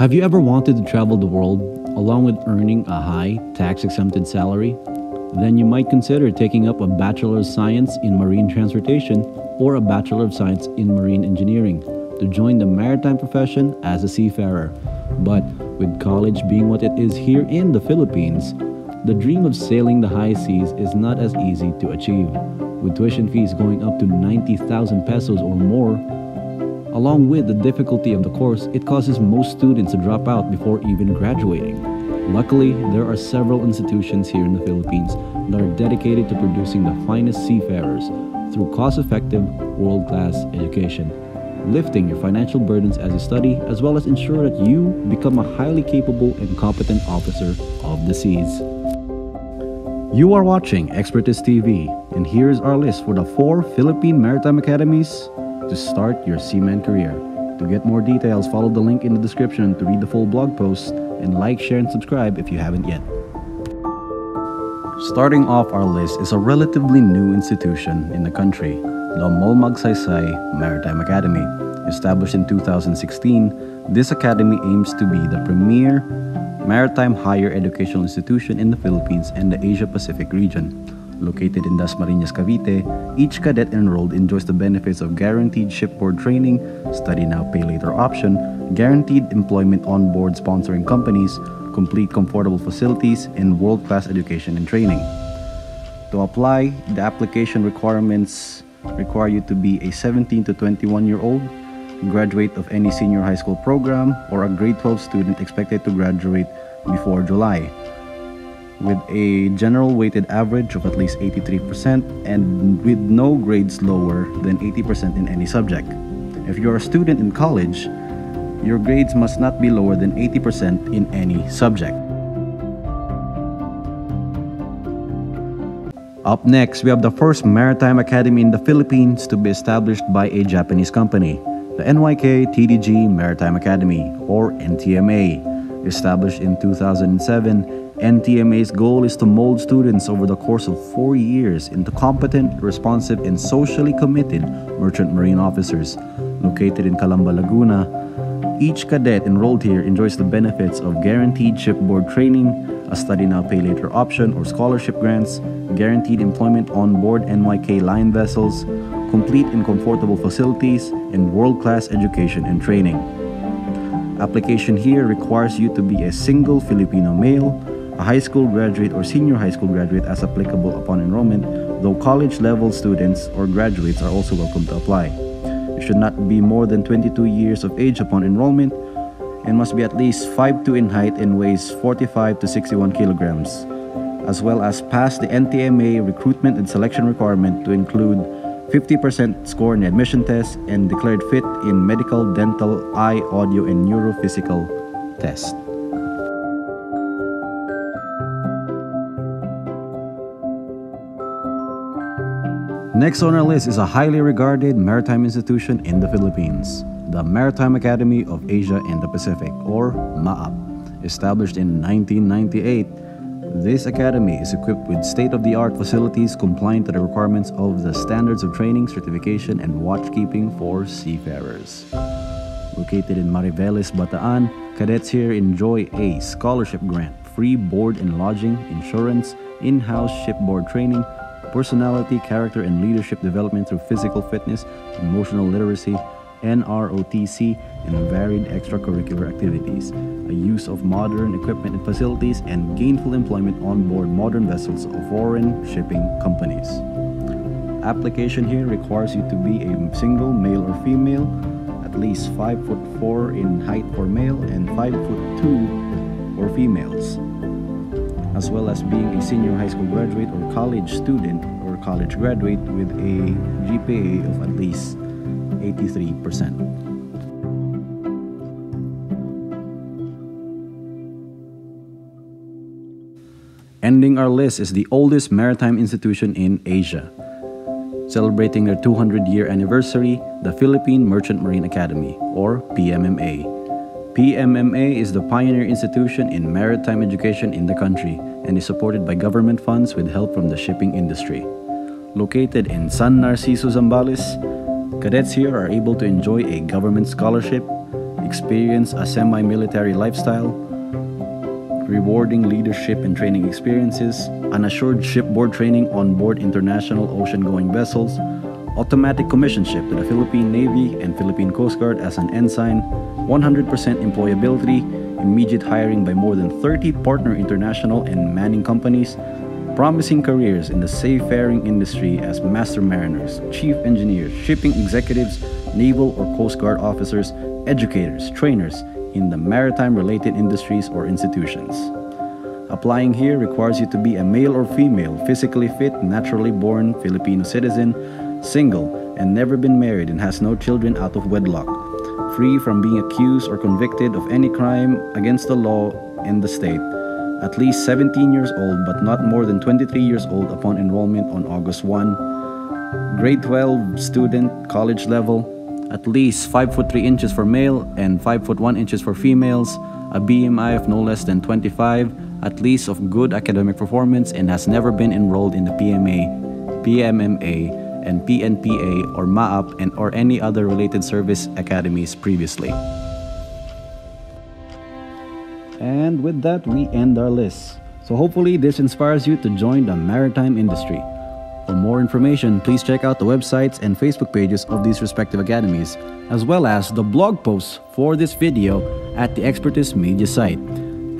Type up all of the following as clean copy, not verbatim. Have you ever wanted to travel the world along with earning a high tax-exempted salary? Then you might consider taking up a Bachelor of Science in Marine Transportation or a Bachelor of Science in Marine Engineering to join the maritime profession as a seafarer. But with college being what it is here in the Philippines, the dream of sailing the high seas is not as easy to achieve, with tuition fees going up to 90,000 pesos or more. Along with the difficulty of the course, it causes most students to drop out before even graduating. Luckily, there are several institutions here in the Philippines that are dedicated to producing the finest seafarers through cost-effective, world-class education, lifting your financial burdens as you study, as well as ensure that you become a highly capable and competent officer of the seas. You are watching Expertist TV, and here is our list for the 4 Philippine Maritime Academies to start your seaman career. To get more details, follow the link in the description to read the full blog post, and like, share, and subscribe if you haven't yet. Starting off our list is a relatively new institution in the country, the MOL Magsaysay Maritime Academy. Established in 2016, this academy aims to be the premier maritime higher educational institution in the Philippines and the Asia-Pacific region. Located in Dasmariñas, Cavite, each cadet enrolled enjoys the benefits of guaranteed shipboard training, study now, pay later option, guaranteed employment onboard sponsoring companies, complete comfortable facilities, and world-class education and training. To apply, the application requirements require you to be a 17 to 21-year-old, graduate of any senior high school program, or a grade 12 student expected to graduate before July, with a general weighted average of at least 83% and with no grades lower than 80% in any subject. If you're a student in college, your grades must not be lower than 80% in any subject. Up next, we have the first maritime academy in the Philippines to be established by a Japanese company, the NYK-TDG Maritime Academy, or NTMA. Established in 2007, NTMA's goal is to mold students over the course of 4 years into competent, responsive, and socially committed merchant marine officers. Located in Calamba, Laguna, each cadet enrolled here enjoys the benefits of guaranteed shipboard training, a study now pay later option or scholarship grants, guaranteed employment on board NYK line vessels, complete and comfortable facilities, and world-class education and training. Application here requires you to be a single Filipino male, a high school graduate or senior high school graduate as applicable upon enrollment, though college level students or graduates are also welcome to apply. You should not be more than 22 years of age upon enrollment and must be at least 5'2" in height and weighs 45 to 61 kilograms, as well as pass the NTMA recruitment and selection requirement to include 50% score in the admission test and declared fit in medical, dental, eye, audio, and neurophysical test. Next on our list is a highly regarded maritime institution in the Philippines, the Maritime Academy of Asia and the Pacific, or MAAP. Established in 1998, this academy is equipped with state-of-the-art facilities compliant to the requirements of the standards of training, certification, and watchkeeping for seafarers. Located in Mariveles, Bataan, cadets here enjoy a scholarship grant, free board and lodging, insurance, in-house shipboard training, personality, character, and leadership development through physical fitness, emotional literacy, NROTC, and varied extracurricular activities, a use of modern equipment and facilities, and gainful employment on board modern vessels of foreign shipping companies. Application here requires you to be a single male or female, at least 5'4" in height for male and 5'2" for females, as well as being a senior high school graduate or college student or college graduate with a GPA of at least 83%. Ending our list is the oldest maritime institution in Asia. Celebrating their 200-year anniversary, the Philippine Merchant Marine Academy, or PMMA. PMMA is the pioneer institution in maritime education in the country and is supported by government funds with help from the shipping industry. Located in San Narciso, Zambales, cadets here are able to enjoy a government scholarship, a experience a semi-military lifestyle, rewarding leadership and training experiences, an assured shipboard training on board international ocean-going vessels, automatic commissionship to the Philippine Navy and Philippine Coast Guard as an ensign, 100% employability, immediate hiring by more than 30 partner international and manning companies, promising careers in the seafaring industry as master mariners, chief engineers, shipping executives, naval or Coast Guard officers, educators, trainers, in the maritime-related industries or institutions. Applying here requires you to be a male or female, physically fit, naturally born Filipino citizen, single, and never been married and has no children out of wedlock, free from being accused or convicted of any crime against the law and the state, at least 17 years old but not more than 23 years old upon enrollment on August 1, grade 12 student, college level, at least 5'3" for male and 5'1" for females, a BMI of no less than 25, at least of good academic performance and has never been enrolled in the PMA, PMMA, and PNPA or MAAP and or any other related service academies previously. And with that, we end our list. So hopefully this inspires you to join the maritime industry. For more information, please check out the websites and Facebook pages of these respective academies, as well as the blog posts for this video at the Expertist Media site.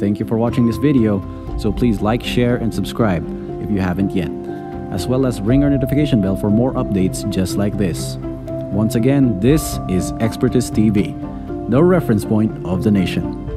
Thank you for watching this video, so please like, share, and subscribe if you haven't yet, as well as ring our notification bell for more updates just like this. Once again, this is Expertist TV, the reference point of the nation.